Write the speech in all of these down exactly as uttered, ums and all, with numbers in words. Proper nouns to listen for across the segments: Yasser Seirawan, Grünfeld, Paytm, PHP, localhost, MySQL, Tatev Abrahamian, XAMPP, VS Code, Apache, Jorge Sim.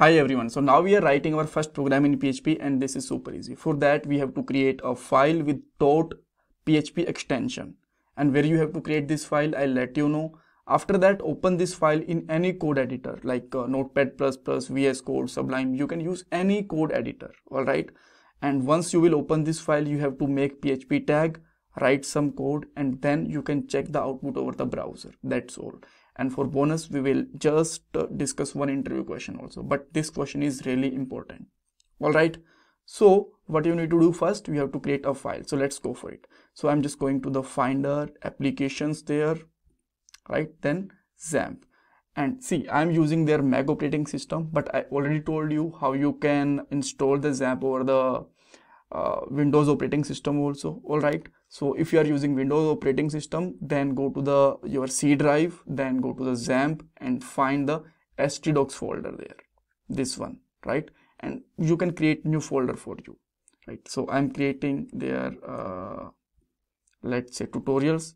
Hi everyone, so now we are writing our first program in P H P and this is super easy. For that we have to create a file with .php extension, and where you have to create this file I'll let you know. After that, open this file in any code editor like uh, Notepad plus plus, V S Code, Sublime. You can use any code editor, alright? And once you will open this file, you have to make P H P tag, write some code, and then you can check the output over the browser. That's all. And for bonus, we will just uh, discuss one interview question also. But this question is really important. Alright. So what you need to do first, you have to create a file. So let's go for it. So I'm just going to the Finder, Applications there, right? Then XAMPP. And see, I'm using their Mac operating system, but I already told you how you can install the XAMPP over the uh, Windows operating system also. Alright. So if you are using Windows operating system, then go to the your C drive, then go to the XAMPP and find the stdocs folder there, this one, right? And you can create new folder for you, right? So I'm creating their uh, let's say tutorials,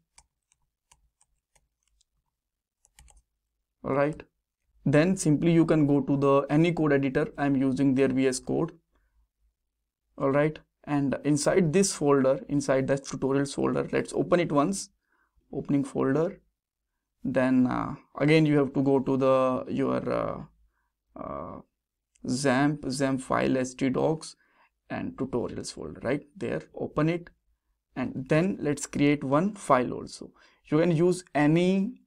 all right? Then simply you can go to the any code editor. I'm using their V S Code, all right? And inside this folder, inside that tutorials folder, let's open it once, opening folder. Then uh, again you have to go to the your uh, uh, XAMPP, XAMPP file, stdocs and tutorials folder, right there. Open it, and then let's create one file also. You can use any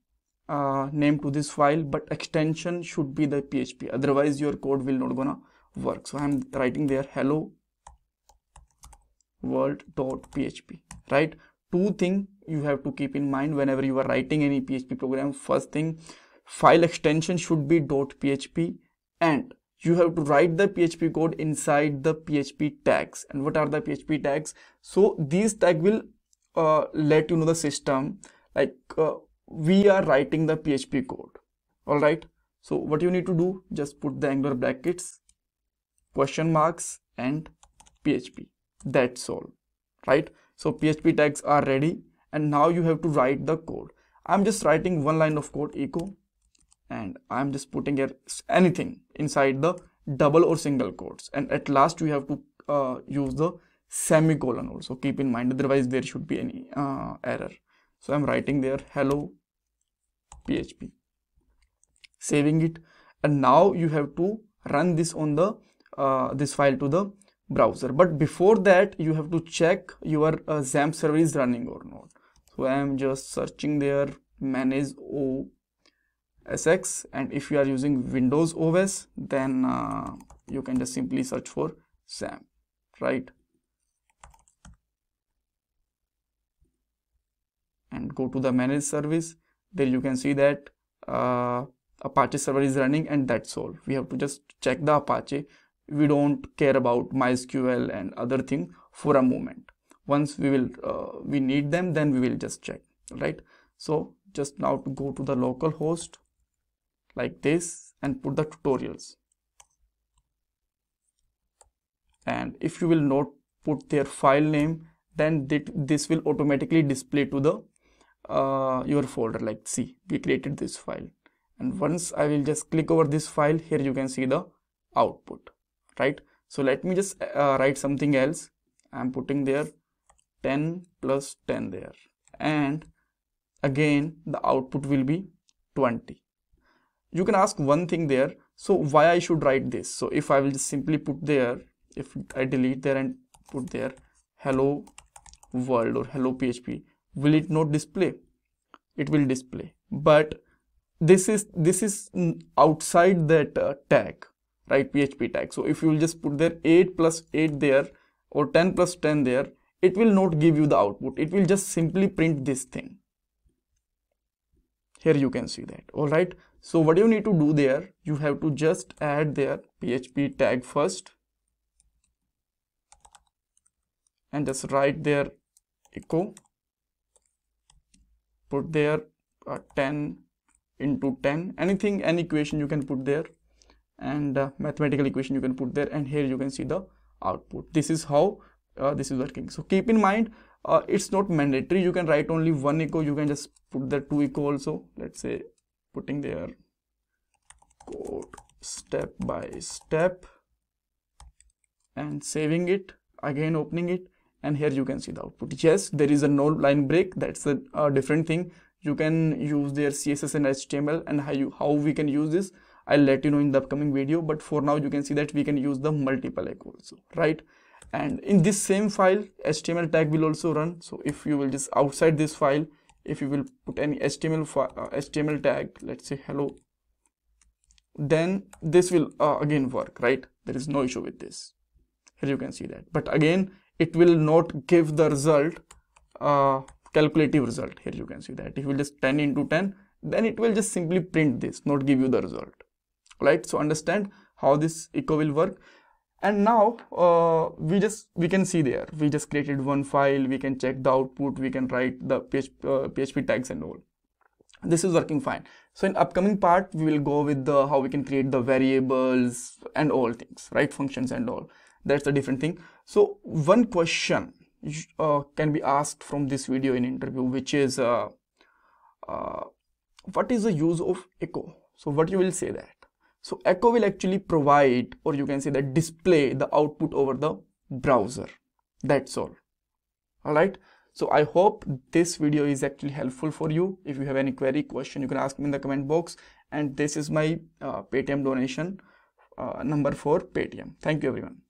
uh, name to this file, but extension should be the P H P, otherwise your code will not gonna work. So I'm writing there hello world dot P H P, right? Two things you have to keep in mind whenever you are writing any P H P program. First thing, file extension should be .php, and you have to write the P H P code inside the P H P tags. And what are the P H P tags? So these tags will uh, let you know the system, like uh, we are writing the P H P code, all right? So what you need to do, just put the angular brackets, question marks and P H P. That's all, right? So P H P tags are ready, and now you have to write the code. I'm just writing one line of code, echo, and I'm just putting here anything inside the double or single quotes. And at last you have to uh, use the semicolon also, keep in mind, otherwise there should be any uh, error. So I'm writing there hello P H P, saving it, and now you have to run this on the uh, this file to the browser. But before that you have to check your uh, XAMPP server is running or not. So I am just searching there manage O S X, and if you are using Windows O S, then uh, you can just simply search for XAMPP, right? And go to the manage service. There you can see that uh, Apache server is running, and that's all. We have to just check the Apache. We don't care about MySQL and other thing for a moment. Once we will uh, we need them, then we will just check, right? So just now to go to the localhost like this and put the tutorials. And if you will not put their file name, then this will automatically display to the uh, your folder. Like, see, we created this file, and once I will just click over this file, here you can see the output. Right, so let me just uh, write something else. I'm putting there ten plus ten there, and again the output will be twenty. You can ask one thing there, so why I should write this? So if I will just simply put there, if I delete there and put there hello world or hello P H P, will it not display? It will display, but this is this is outside that uh, tag, right? P H P tag. So if you will just put there eight plus eight there or ten plus ten there, it will not give you the output. It will just simply print this thing. Here you can see that. All right. So what do you need to do there? You have to just add their P H P tag first, and just write their echo, put there uh, ten into ten, anything, any equation you can put there, and uh, mathematical equation you can put there, and here you can see the output. This is how uh, this is working. So keep in mind, uh, it's not mandatory. You can write only one echo. You can just put the two echo also. Let's say putting there code step by step and saving it, again opening it, and here you can see the output. Yes, there is a no line break, that's a, a different thing. You can use their C S S and H T M L, and how you how we can use this I'll let you know in the upcoming video, but for now you can see that we can use the multiple echo also, right? And in this same file H T M L tag will also run. So if you will just outside this file, if you will put any H T M L uh, H T M L tag, let's say hello, then this will uh, again work, right? There is no issue with this. Here you can see that, but again it will not give the result, uh, calculative result. Here you can see that it will just ten into ten, then it will just simply print this, not give you the result, right? So understand how this echo will work. And now uh, we just we can see there we just created one file, we can check the output, we can write the P H P, uh, P H P tags and all. This is working fine. So in upcoming part we will go with the how we can create the variables and all things, right? Functions and all, that's a different thing. So one question uh, can be asked from this video in interview, which is uh, uh, what is the use of echo? So what you will say that, so echo will actually provide, or you can say that display the output over the browser, that's all. All right, so I hope this video is actually helpful for you. If you have any query, question, you can ask me in the comment box. And this is my uh, Paytm donation uh, number for Paytm. Thank you everyone.